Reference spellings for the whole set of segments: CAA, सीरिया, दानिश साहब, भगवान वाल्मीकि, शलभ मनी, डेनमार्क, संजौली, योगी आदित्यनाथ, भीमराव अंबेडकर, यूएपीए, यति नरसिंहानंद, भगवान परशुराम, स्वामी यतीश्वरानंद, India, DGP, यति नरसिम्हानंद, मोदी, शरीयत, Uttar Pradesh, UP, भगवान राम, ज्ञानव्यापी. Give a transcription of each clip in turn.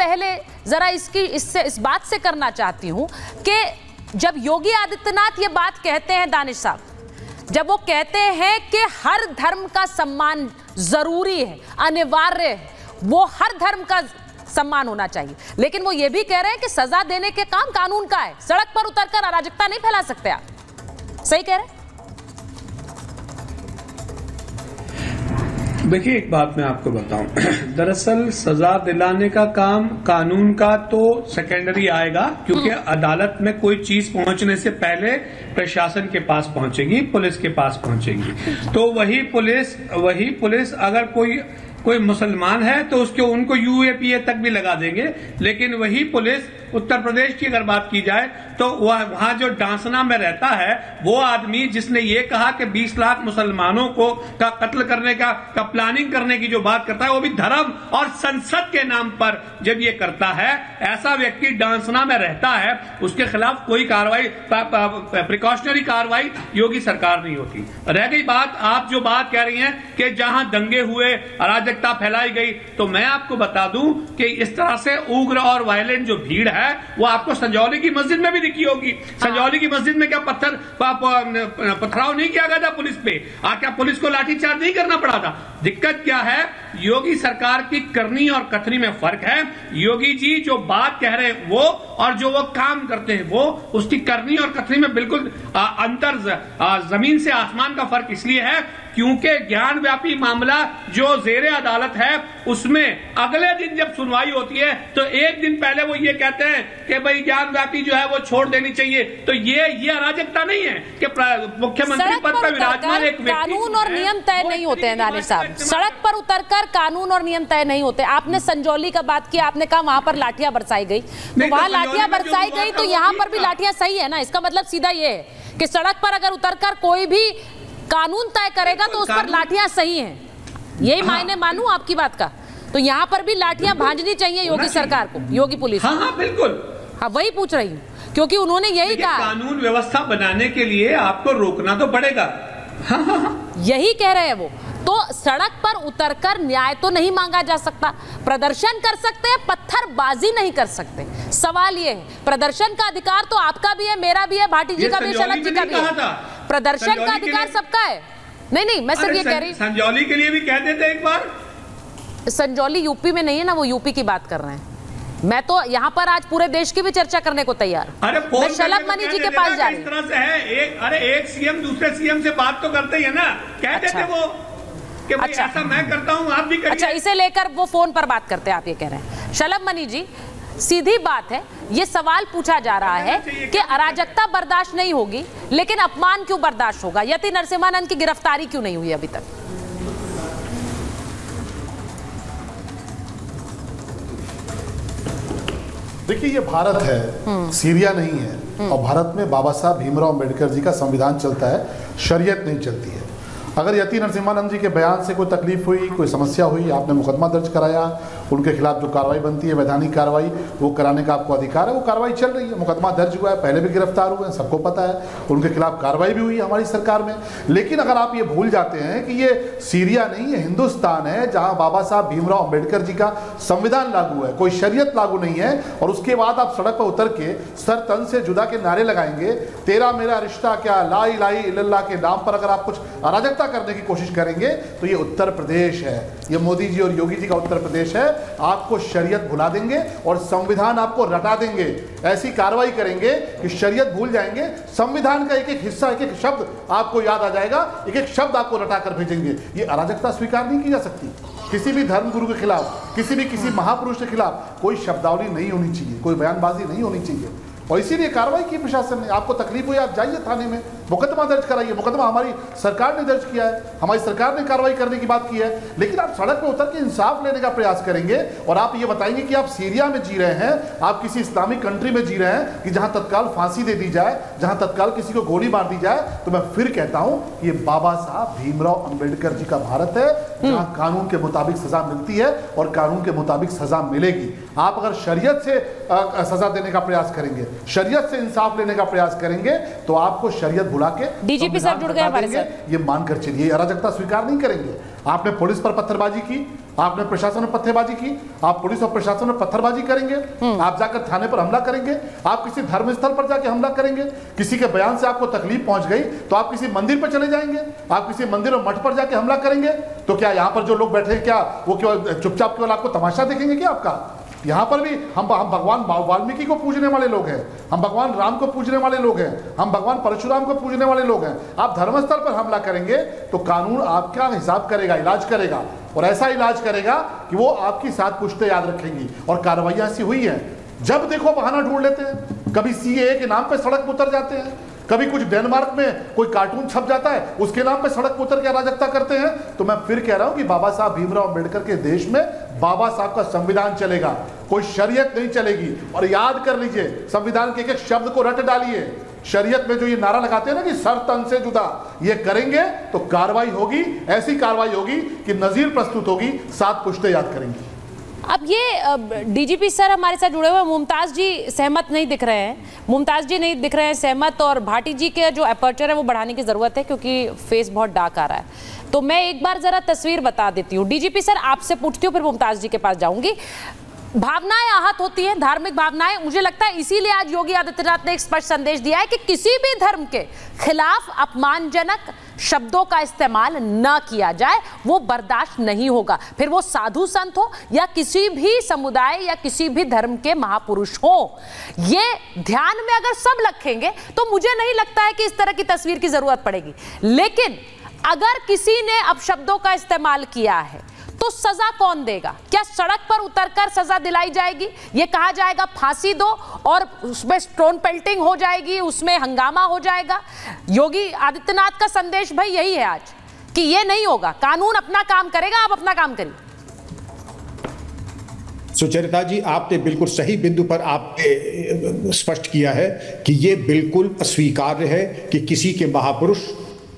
पहले जरा इस बात से करना चाहती हूं कि जब योगी आदित्यनाथ ये बात कहते हैं, दानिश साहब, जब वो कहते हैं कि हर धर्म का सम्मान जरूरी है, अनिवार्य है, वो हर धर्म का सम्मान होना चाहिए, लेकिन वो ये भी कह रहे हैं कि सजा देने के काम कानून का है, सड़क पर उतरकर अराजकता नहीं फैला सकते आप। सही कह रहे हैं? देखिए, एक बात मैं आपको बताऊं, दरअसल सजा दिलाने का काम कानून का तो सेकेंडरी आएगा, क्योंकि अदालत में कोई चीज पहुंचने से पहले प्रशासन के पास पहुंचेगी, पुलिस के पास पहुंचेगी। तो वही पुलिस अगर कोई मुसलमान है तो उसके उनको यूएपीए तक भी लगा देंगे, लेकिन वही पुलिस उत्तर प्रदेश की अगर बात की जाए तो वह वहां जो डांसना में रहता है, वो आदमी जिसने ये कहा कि 20 लाख मुसलमानों को का कत्ल करने का प्लानिंग करने की जो बात करता है, वो भी धर्म और संसद के नाम पर जब ये करता है, ऐसा व्यक्ति डांसना में रहता है, उसके खिलाफ कोई कार्रवाई, प्रिकॉशनरी कार्रवाई योगी सरकार नहीं होती। रह गई बात, आप जो बात कह रही है कि जहां दंगे हुए, अराजक फैलाई गई, तो मैं आपको बता दूं कि इस तरह से उग्र और वायलेंट जो भीड़ है, वो आपको संजौली की मस्जिद में भी दिखी होगी। संजौली की मस्जिद में क्या पत्थराव नहीं किया गया था पुलिस पे? क्या पुलिस को लाठीचार्ज नहीं करना पड़ा था? दिक्कत क्या है, योगी सरकार की करनी और कथनी में फर्क है। योगी जी जो बात कह रहे हैं वो, और जो वो काम करते हैं वो, उसकी करनी और कथनी में बिल्कुल अंतर, जमीन से आसमान का फर्क इसलिए है क्योंकि ज्ञानव्यापी मामला जो जेरे अदालत है, उसमें अगले दिन जब सुनवाई होती है तो एक दिन पहले वो ये कहते हैं कि भाई ज्ञानव्यापी जो है वो छोड़ देनी चाहिए। तो ये अराजकता नहीं है कि मुख्यमंत्री पद पर विराजमान एक व्यक्ति, कानून और नियम तय नहीं होते हैं दानिश साहब, सड़क पर उतरकर कानून और नियम तय नहीं होते। आपने संजौली का बात किया, आपने कहा वहां पर लाठियां बरसाई गई, वहां लाठियां बरसाई गई तो यहाँ पर भी लाठियां सही है ना? इसका मतलब सीधा ये है कि सड़क पर अगर उतरकर कोई भी कानून तय करेगा तो उस पर लाठियां सही हैं, यही मायने मानूं आपकी बात का? तो यहाँ पर भी लाठियां भांजनी चाहिए योगी सरकार को, योगी पुलिस? हाँ बिल्कुल, हाँ वही पूछ रही हूँ, क्योंकि उन्होंने यही कहा, कानून व्यवस्था बनाने के लिए आपको रोकना तो पड़ेगा। यही कह रहे हैं वो। तो सड़क पर उतरकर न्याय तो नहीं मांगा जा सकता, प्रदर्शन कर सकते हैं, पत्थरबाजी नहीं कर सकते। सवाल ये है, प्रदर्शन का अधिकार तो आपका भी है, मेरा भी है, भाटी जी का भी, शलक जी का भी है, प्रदर्शन का अधिकार सबका है। नहीं, मैं सिर्फ ये कह रही हूँ, संजौली के लिए भी कह देते एक बार। संजौली यूपी में नहीं है ना, वो यूपी की बात कर रहे हैं, मैं तो यहाँ पर आज पूरे देश की भी चर्चा करने को तैयार। मैं शलभ मनी जी के पास जा रही हूँ। इस तरह से है, एक सीएम दूसरे सीएम से बात तो करते ही है ना, कह देते वो कि भाई ऐसा मैं करता हूँ आप भी करिए। अच्छा, इसे लेकर वो फोन पर बात करते हैं, आप ये कह रहे हैं। शलभ मनी जी, सीधी बात है, ये सवाल पूछा जा रहा है कि अराजकता बर्दाश्त नहीं होगी, लेकिन अपमान क्यों बर्दाश्त होगा? यति नरसिंहानंद की गिरफ्तारी क्यों नहीं हुई अभी तक? देखिए, ये भारत है, सीरिया नहीं है, और भारत में बाबा साहब भीमराव अंबेडकर जी का संविधान चलता है, शरीयत नहीं चलती है। अगर यति नरसिम्हानंद जी के बयान से कोई तकलीफ हुई, कोई समस्या हुई, आपने मुकदमा दर्ज कराया, उनके खिलाफ जो कार्रवाई बनती है, वैधानिक कार्रवाई, वो कराने का आपको अधिकार है, वो कार्रवाई चल रही है, मुकदमा दर्ज हुआ है, पहले भी गिरफ्तार हुए हैं, सबको पता है, उनके खिलाफ कार्रवाई भी हुई है हमारी सरकार में। लेकिन अगर आप ये भूल जाते हैं कि ये सीरिया नहीं है, हिंदुस्तान है, जहाँ बाबा साहब भीमराव अम्बेडकर जी का संविधान लागू है, कोई शरीयत लागू नहीं है, और उसके बाद आप सड़क पर उतर के सर तन से जुदा के नारे लगाएंगे, तेरा मेरा रिश्ता क्या, ला इलाहा इल्लल्लाह के नाम पर अगर आप कुछ अराजकता करने की कोशिश करेंगे तो ये उत्तर प्रदेश है, ये मोदी जी और योगी जी का उत्तर प्रदेश है। आपको शरीयत भुला देंगे और संविधान आपको रटा देंगे, ऐसी कार्रवाई करेंगे कि शरीयत भूल जाएंगे, संविधान का एक एक हिस्सा, एक एक शब्द आपको याद आ जाएगा, एक एक शब्द आपको रटा कर भेजेंगे। ये अराजकता स्वीकार नहीं की जा सकती। किसी भी धर्मगुरु के खिलाफ, किसी महापुरुष के खिलाफ कोई शब्दावली नहीं होनी चाहिए, कोई बयानबाजी नहीं होनी चाहिए, और इसीलिए कार्रवाई की प्रशासन ने। आपको तकलीफ हुई, आप जाइए थाने में, मुकदमा दर्ज कराइए, मुकदमा हमारी सरकार ने दर्ज किया है, हमारी सरकार ने कार्रवाई करने की बात की है, लेकिन आप सड़क पर उतर के इंसाफ लेने का प्रयास करेंगे और आप ये बताएंगे कि आप सीरिया में जी रहे हैं, आप किसी इस्लामिक कंट्री में जी रहे हैं कि जहाँ तत्काल फांसी दे दी जाए, जहाँ तत्काल किसी को गोली मार दी जाए। तो मैं फिर कहता हूँ, ये बाबा साहब भीमराव अम्बेडकर जी का भारत है, जहाँ कानून के मुताबिक सजा मिलती है और कानून के मुताबिक सजा मिलेगी। आप अगर शरीयत से सजा देने का प्रयास करेंगे, शरीयत से इंसाफ लेने का प्रयास करेंगे, तो आपको शरीयत भुला के डीजीपी साहब जुड़ गए हमारे साथ, ये मानकर चलिए अराजकता स्वीकार नहीं करेंगे। आपने पुलिस पर पत्थरबाजी की, आपने प्रशासन पर पत्थरबाजी की, आप पुलिस और प्रशासन पर पत्थरबाजी करेंगे, आप जाकर थाने पर हमला करेंगे, आप किसी धर्मस्थल पर जाकर हमला करेंगे, किसी के बयान से आपको तकलीफ पहुंच गई तो आप किसी मंदिर पर चले जाएंगे, आप किसी मंदिर और मठ पर जाकर हमला करेंगे। तो क्या यहाँ पर जो लोग बैठे हैं क्या वो केवल चुपचाप केवल आपको तमाशा देखेंगे क्या? आपका यहाँ पर भी हम भगवान वाल्मीकि को पूजने वाले लोग हैं, हम भगवान राम को पूजने वाले लोग हैं, हम भगवान परशुराम को पूजने वाले लोग हैं। आप धर्मस्थल पर हमला करेंगे तो कानून आपका हिसाब करेगा, इलाज करेगा, और ऐसा इलाज करेगा कि वो आपकी साथ पुश्तें याद रखेंगी। और कार्रवाइयाँ ऐसी हुई हैं, जब देखो बहाना ढूंढ लेते हैं, कभी CAA के नाम पर सड़क पर उतर जाते हैं, कभी कुछ डेनमार्क में कोई कार्टून छप जाता है उसके नाम पे सड़क पर उतर के अराजकता करते हैं। तो मैं फिर कह रहा हूं कि बाबा साहब भीमराव अंबेडकर के देश में बाबा साहब का संविधान चलेगा, कोई शरीयत नहीं चलेगी। और याद कर लीजिए, संविधान के एक एक शब्द को रट डालिए। शरीयत में जो ये नारा लगाते हैं ना कि सर तन से जुदा, ये करेंगे तो कार्रवाई होगी, ऐसी कार्रवाई होगी कि नजीर प्रस्तुत होगी, सात पुश्ते याद करेंगी। अब ये DGP सर हमारे साथ जुड़े हुए, मुमताज जी सहमत नहीं दिख रहे हैं, मुमताज जी नहीं दिख रहे हैं सहमत, और भाटी जी के जो अपर्चर है वो बढ़ाने की ज़रूरत है क्योंकि फेस बहुत डार्क आ रहा है। तो मैं एक बार ज़रा तस्वीर बता देती हूँ, DGP सर आपसे पूछती हूँ, फिर मुमताज जी के पास जाऊँगी। भावनाएं आहत होती हैं, धार्मिक भावनाएं, मुझे लगता है इसीलिए आज योगी आदित्यनाथ ने एक स्पष्ट संदेश दिया है कि किसी भी धर्म के खिलाफ अपमानजनक शब्दों का इस्तेमाल न किया जाए, वो बर्दाश्त नहीं होगा, फिर वो साधु संत हो या किसी भी समुदाय या किसी भी धर्म के महापुरुष हो। ये ध्यान में अगर सब रखेंगे तो मुझे नहीं लगता है कि इस तरह की तस्वीर की जरूरत पड़ेगी। लेकिन अगर किसी ने अपशब्दों का इस्तेमाल किया है तो सजा कौन देगा? क्या सड़क पर उतरकर सजा दिलाई जाएगी? ये कहा जाएगा फांसी दो और उसमें स्टोन पेल्टिंग हो जाएगी, उसमें हंगामा हो जाएगा? योगी आदित्यनाथ का संदेश भाई यही है आज कि ये नहीं होगा, कानून अपना काम करेगा, आप अपना काम करिए। सुचरिता जी, आपने बिल्कुल सही बिंदु पर आपने स्पष्ट किया है कि ये बिल्कुल अस्वीकार्य है कि किसी के महापुरुष,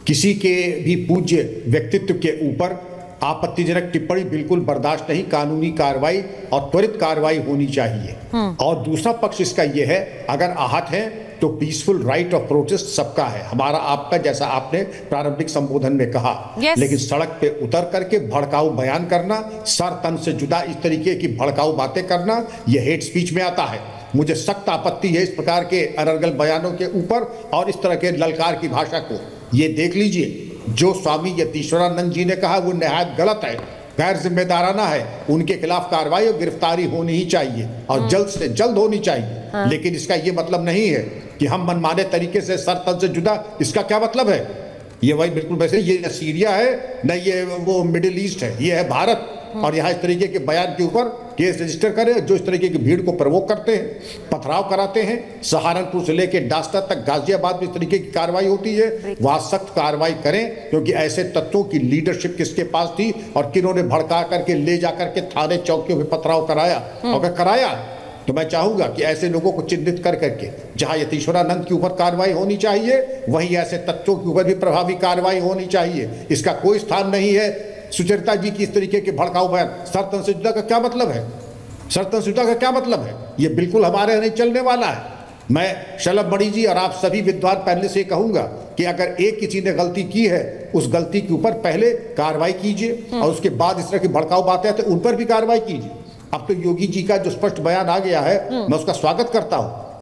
किसी के भी पूज्य व्यक्तित्व के ऊपर आपत्तिजनक टिप्पणी बिल्कुल बर्दाश्त नहीं, कानूनी कार्रवाई और त्वरित कार्रवाई होनी चाहिए। और दूसरा पक्ष इसका यह है, अगर आहत है तो पीसफुल राइट ऑफ प्रोटेस्ट सबका है, हमारा आपका, जैसा आपने प्रारंभिक संबोधन में कहा। लेकिन सड़क पे उतर करके भड़काऊ बयान करना, सर तन से जुदा इस तरीके की भड़काऊ बातें करना, यह हेट स्पीच में आता है। मुझे सख्त आपत्ति है इस प्रकार के अनर्गल बयानों के ऊपर और इस तरह के ललकार की भाषा को। ये देख लीजिए जो स्वामी यतीश्वरानंद जी ने कहा वो नहायत गलत है, गैर जिम्मेदाराना है, उनके खिलाफ कार्रवाई और गिरफ्तारी होनी ही चाहिए और जल्द से जल्द होनी चाहिए। लेकिन इसका ये मतलब नहीं है कि हम मनमाने तरीके से सर तन से जुदा, इसका क्या मतलब है? ये वही बिल्कुल वैसे, ये न सीरिया है न ये वो मिडिल ईस्ट है, ये है भारत। और यहाँ इस तरीके के बयान के ऊपर केस रजिस्टर करें जो इस तरीके की भीड़ को प्रवोक करते हैं, पथराव कराते हैं। सहारनपुर से लेकर डास्ता तक, गाजियाबाद में इस तरीके की कार्रवाई होती है, वहाँ सख्त कार्रवाई करें, क्योंकि ऐसे तत्वों की लीडरशिप किसके पास थी और किन्होंने भड़का करके ले जाकर के थाने चौकियों में पथराव कराया। अगर कराया तो मैं चाहूंगा कि ऐसे लोगों को चिन्हित कर करके, जहां यतीश्वरानंद के ऊपर कार्रवाई होनी चाहिए वहीं ऐसे तत्वों के ऊपर भी प्रभावी कार्रवाई होनी चाहिए। इसका कोई स्थान नहीं है सुचरिता जी की इस तरीके के भड़काऊ बयान। सरतन से जुदा का क्या मतलब है? सरतन से जुदा का क्या मतलब है? ये बिल्कुल हमारे नहीं चलने वाला है। मैं शलभ मणि जी और आप सभी विद्वान पहले से कहूंगा कि अगर एक किसी ने गलती की है, उस गलती के ऊपर पहले कार्रवाई कीजिए और उसके बाद इस तरह की भड़काऊ बातें आते हैं उन पर भी कार्रवाई कीजिए। अब तो योगी जी का जो स्पष्ट बयान आ गया है, मैं उसका स्वागत करता हूँ,